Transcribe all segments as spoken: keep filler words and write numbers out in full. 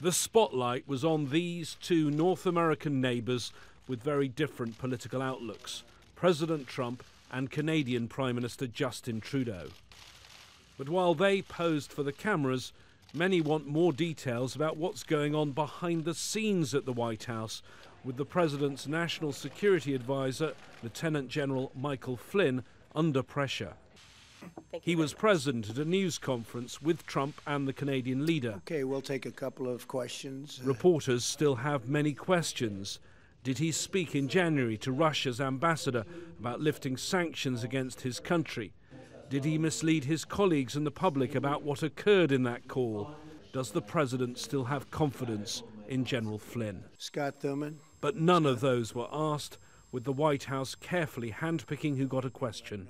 The spotlight was on these two North American neighbours with very different political outlooks, President Trump and Canadian Prime Minister Justin Trudeau. But while they posed for the cameras, many want more details about what's going on behind the scenes at the White House, with the President's National Security Advisor, Lieutenant General Michael Flynn, under pressure. He was present at a news conference with Trump and the Canadian leader. Okay, we'll take a couple of questions. Reporters still have many questions. Did he speak in January to Russia's ambassador about lifting sanctions against his country? Did he mislead his colleagues and the public about what occurred in that call? Does the president still have confidence in General Flynn? Scott Thurman. But none of those were asked, with the White House carefully handpicking who got a question.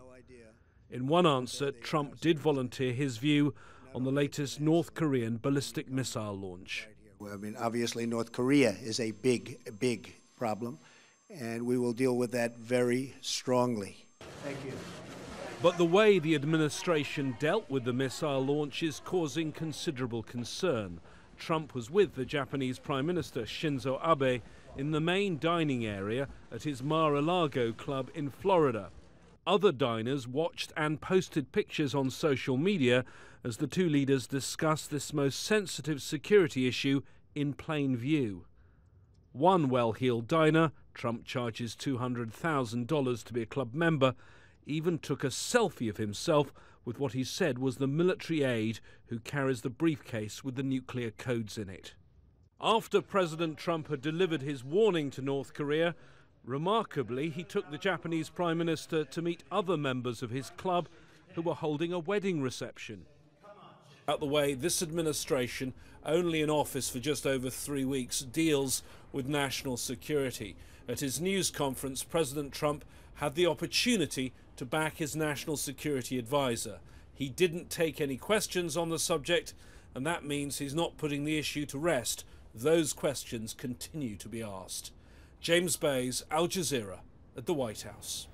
In one answer, Trump did volunteer his view on the latest North Korean ballistic missile launch. Well, I mean, obviously, North Korea is a big, big problem, and we will deal with that very strongly. Thank you. But the way the administration dealt with the missile launch is causing considerable concern. Trump was with the Japanese Prime Minister Shinzo Abe in the main dining area at his Mar-a-Lago club in Florida. Other diners watched and posted pictures on social media as the two leaders discussed this most sensitive security issue in plain view. One well-heeled diner, Trump charges two hundred thousand dollars to be a club member, even took a selfie of himself with what he said was the military aide who carries the briefcase with the nuclear codes in it. After President Trump had delivered his warning to North Korea, remarkably, he took the Japanese Prime Minister to meet other members of his club who were holding a wedding reception. Out the way, this administration, only in office for just over three weeks, deals with national security. At his news conference, President Trump had the opportunity to back his national security advisor. He didn't take any questions on the subject, and that means he's not putting the issue to rest. Those questions continue to be asked. James Bays, Al Jazeera, at the White House.